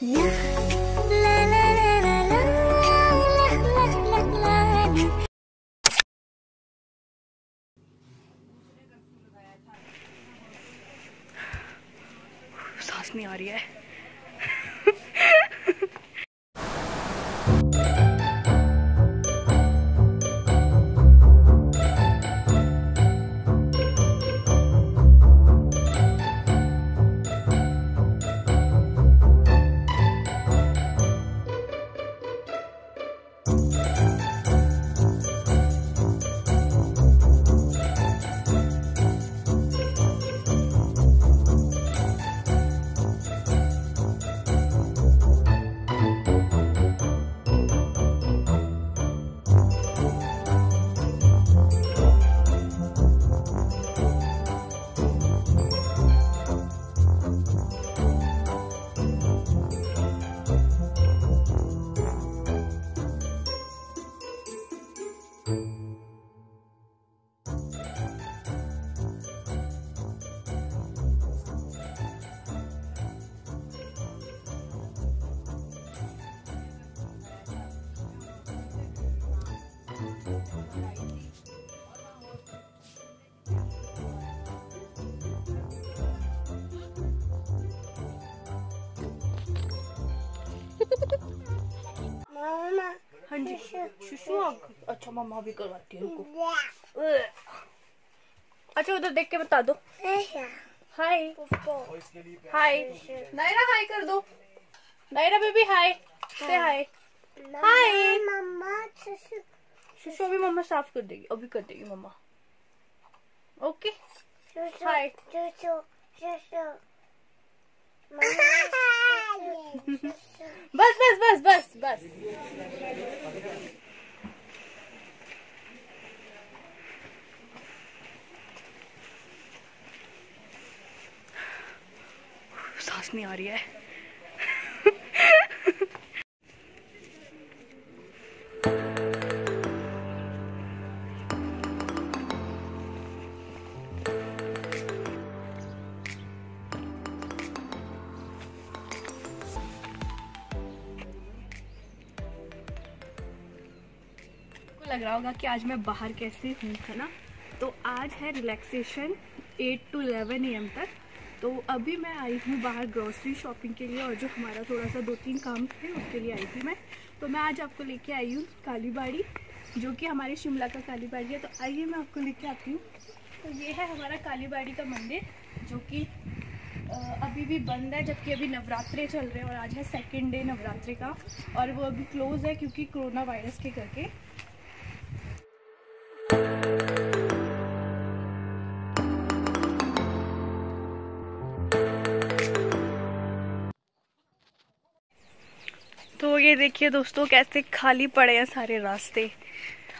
सांस नहीं आ रही है। हाँ जी, शुशु। अच्छा मम्मा भी करवाती है उनको। अच्छा उधर देख के बता दो हाय हाय। नायरा हाय कर दो। नायरा बेबी हाय से हाय हाय। मम्मा शुशु अभी मम्मा साफ कर देगी, अभी कर देगी मम्मा। Okay hi. बस बस बस बस बस। सांस नहीं आ रही है। लग रहा होगा कि आज मैं बाहर कैसे हूँ, है ना। तो आज है रिलैक्सेशन 8 to 11 AM तक। तो अभी मैं आई हूँ बाहर ग्रोसरी शॉपिंग के लिए, और जो हमारा थोड़ा सा 2-3 काम थे उसके लिए आई थी मैं। तो मैं आज आपको लेके आई हूँ कालीबाड़ी, जो कि हमारे शिमला का कालीबाड़ी है। तो आइए मैं आपको लेके आती हूँ। तो ये है हमारा कालीबाड़ी का मंदिर, जो कि अभी भी बंद है, जबकि अभी नवरात्रे चल रहे हैं और आज है 2nd डे नवरात्रे का, और वो अभी क्लोज़ है क्योंकि कोरोना वायरस के करके। तो ये देखिए दोस्तों कैसे खाली पड़े हैं सारे रास्ते,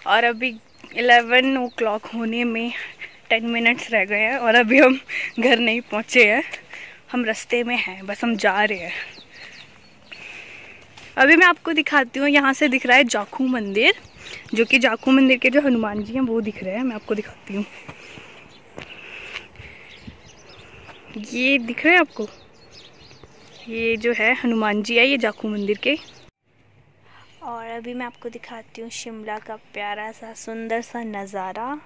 और अभी 11 o'clock होने में 10 minutes रह गए हैं, और अभी हम घर नहीं पहुंचे हैं, हम रास्ते में हैं, बस हम जा रहे हैं। अभी मैं आपको दिखाती हूँ, यहाँ से दिख रहा है जाकू मंदिर, जो कि जाकू मंदिर के जो हनुमान जी हैं वो दिख रहे हैं। मैं आपको दिखाती हूँ, ये दिख रहे हैं आपको, ये जो है हनुमान जी है, ये जाकू मंदिर के। और अभी मैं आपको दिखाती हूँ शिमला का प्यारा सा सुंदर सा नज़ारा।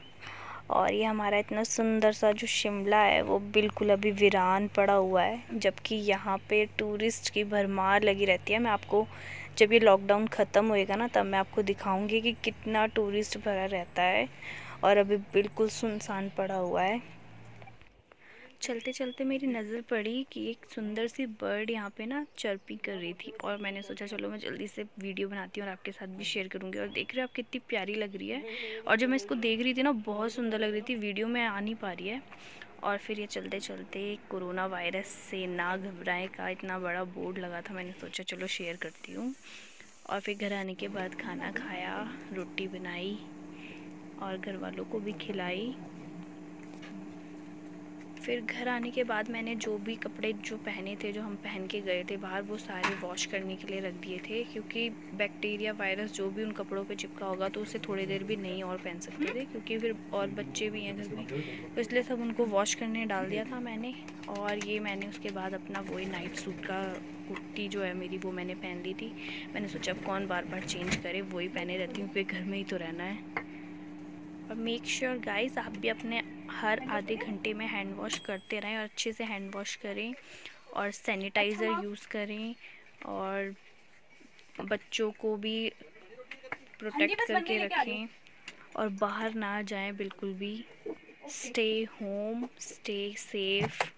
और ये हमारा इतना सुंदर सा जो शिमला है वो बिल्कुल अभी वीरान पड़ा हुआ है, जबकि यहाँ पे टूरिस्ट की भरमार लगी रहती है। मैं आपको जब ये लॉकडाउन ख़त्म होएगा ना तब मैं आपको दिखाऊंगी कि कितना टूरिस्ट भरा रहता है, और अभी बिल्कुल सुनसान पड़ा हुआ है। चलते चलते मेरी नज़र पड़ी कि एक सुंदर सी बर्ड यहाँ पे ना चर्पी कर रही थी, और मैंने सोचा चलो मैं जल्दी से वीडियो बनाती हूँ और आपके साथ भी शेयर करूँगी। और देख रहे हो आप कितनी प्यारी लग रही है, और जब मैं इसको देख रही थी ना बहुत सुंदर लग रही थी, वीडियो में आ नहीं पा रही है। और फिर ये चलते चलते कोरोना वायरस से ना घबराएं का इतना बड़ा बोर्ड लगा था, मैंने सोचा चलो शेयर करती हूँ। और फिर घर आने के बाद खाना खाया, रोटी बनाई और घर वालों को भी खिलाई। फिर घर आने के बाद मैंने जो भी कपड़े जो पहने थे, जो हम पहन के गए थे बाहर, वो सारे वॉश करने के लिए रख दिए थे, क्योंकि बैक्टीरिया वायरस जो भी उन कपड़ों पे चिपका होगा तो उसे थोड़ी देर भी नहीं और पहन सकते थे, क्योंकि फिर और बच्चे भी हैं घर में, तो इसलिए सब उनको वॉश करने डाल दिया था मैंने। और ये मैंने उसके बाद अपना वही नाइट सूट का कुर्ती जो है मेरी, वो मैंने पहन ली थी। मैंने सोचा अब कौन बार बार चेंज करे, वही पहने रहती हूँ क्योंकि घर में ही तो रहना है। और मेक श्योर गाइस आप भी अपने हर आधे घंटे में हैंड वॉश करते रहें, और अच्छे से हैंड वॉश करें, और सैनिटाइज़र यूज़ करें, और बच्चों को भी प्रोटेक्ट करके रखें, और बाहर ना जाएं बिल्कुल भी। Stay home, stay safe.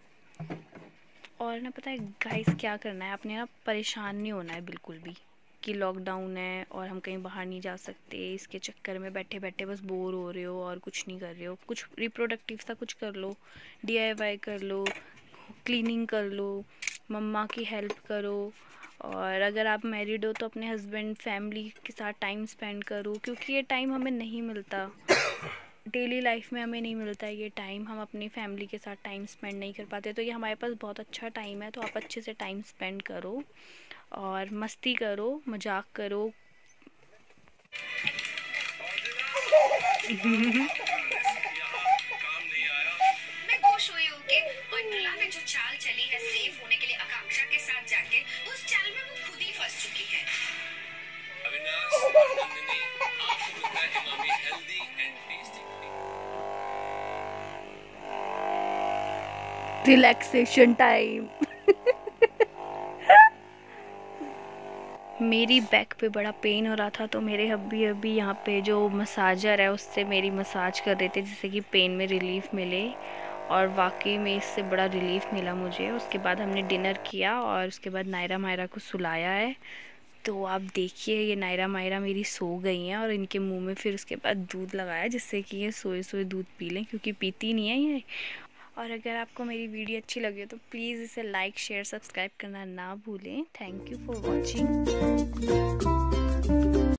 और ना पता है गाइस क्या करना है, आपने ना परेशान नहीं होना है बिल्कुल भी कि लॉकडाउन है और हम कहीं बाहर नहीं जा सकते, इसके चक्कर में बैठे बैठे बस बोर हो रहे हो और कुछ नहीं कर रहे हो। कुछ रिप्रोडक्टिव सा कुछ कर लो, DIY कर लो, क्लीनिंग कर लो, मम्मा की हेल्प करो, और अगर आप मैरिड हो तो अपने हस्बैंड फैमिली के साथ टाइम स्पेंड करो, क्योंकि ये टाइम हमें नहीं मिलता, डेली लाइफ में हमें नहीं मिलता है ये टाइम, हम अपनी फैमिली के साथ टाइम स्पेंड नहीं कर पाते, तो ये हमारे पास बहुत अच्छा टाइम है, तो आप अच्छे से टाइम स्पेंड करो और मस्ती करो, मजाक करो। मैं खुश हुई हूं कि बंगला में जो चाल चली है सेफ होने के लिए आकांक्षा के साथ जाके, उस चाल में वो खुद ही फंस चुकी है। Relaxation time. मेरी बैक पे बड़ा पेन हो रहा था, तो मेरे हब्बी अभी यहाँ पे जो मसाजर है उससे मेरी मसाज कर देते, जिससे कि पेन में रिलीफ मिले, और वाकई में इससे बड़ा रिलीफ मिला मुझे। उसके बाद हमने डिनर किया, और उसके बाद नायरा मायरा को सुलाया है, तो आप देखिए ये नायरा मायरा मेरी सो गई हैं, और इनके मुंह में फिर उसके बाद दूध लगाया, जिससे कि ये सोए सोए दूध पी लें, क्योंकि पीती नहीं है ये। और अगर आपको मेरी वीडियो अच्छी लगी हो तो प्लीज़ इसे लाइक, शेयर, सब्सक्राइब करना ना भूलें। Thank you for watching.